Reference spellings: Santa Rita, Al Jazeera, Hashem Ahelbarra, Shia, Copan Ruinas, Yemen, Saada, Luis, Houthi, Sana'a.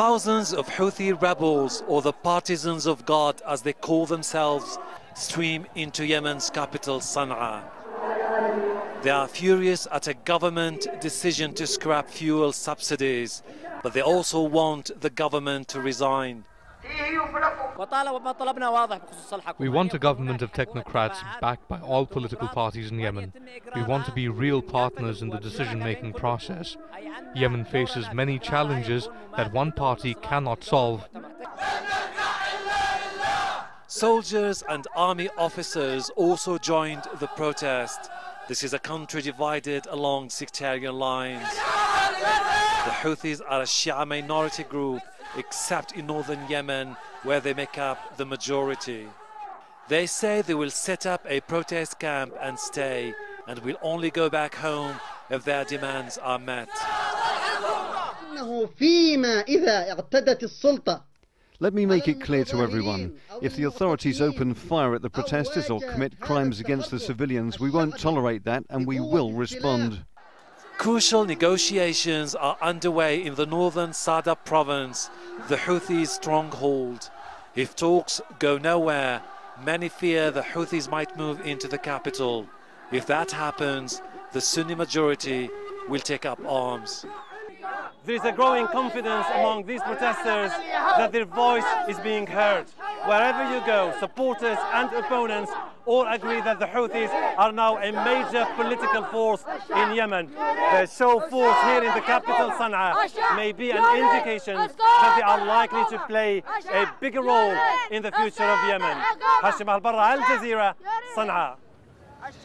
Thousands of Houthi rebels, or the partisans of God as they call themselves, stream into Yemen's capital, Sana'a. They are furious at a government decision to scrap fuel subsidies, but they also want the government to resign. We want a government of technocrats backed by all political parties in Yemen. We want to be real partners in the decision-making process. Yemen faces many challenges that one party cannot solve. Soldiers and army officers also joined the protest. This is a country divided along sectarian lines. The Houthis are a Shia minority group, except in northern Yemen, where they make up the majority. They say they will set up a protest camp and stay, and will only go back home if their demands are met. Let me make it clear to everyone, if the authorities open fire at the protesters or commit crimes against the civilians, we won't tolerate that, and we will respond. Crucial negotiations are underway in the northern Saada province, the Houthis' stronghold. If talks go nowhere, many fear the Houthis might move into the capital. If that happens, the Sunni majority will take up arms. There is a growing confidence among these protesters that their voice is being heard. Wherever you go, supporters and opponents all agree that the Houthis are now a major political force in Yemen. The show force here in the capital, Sana'a, may be an indication that they are likely to play a bigger role in the future of Yemen. Hashem Ahelbarra, Al Jazeera, Sana'a.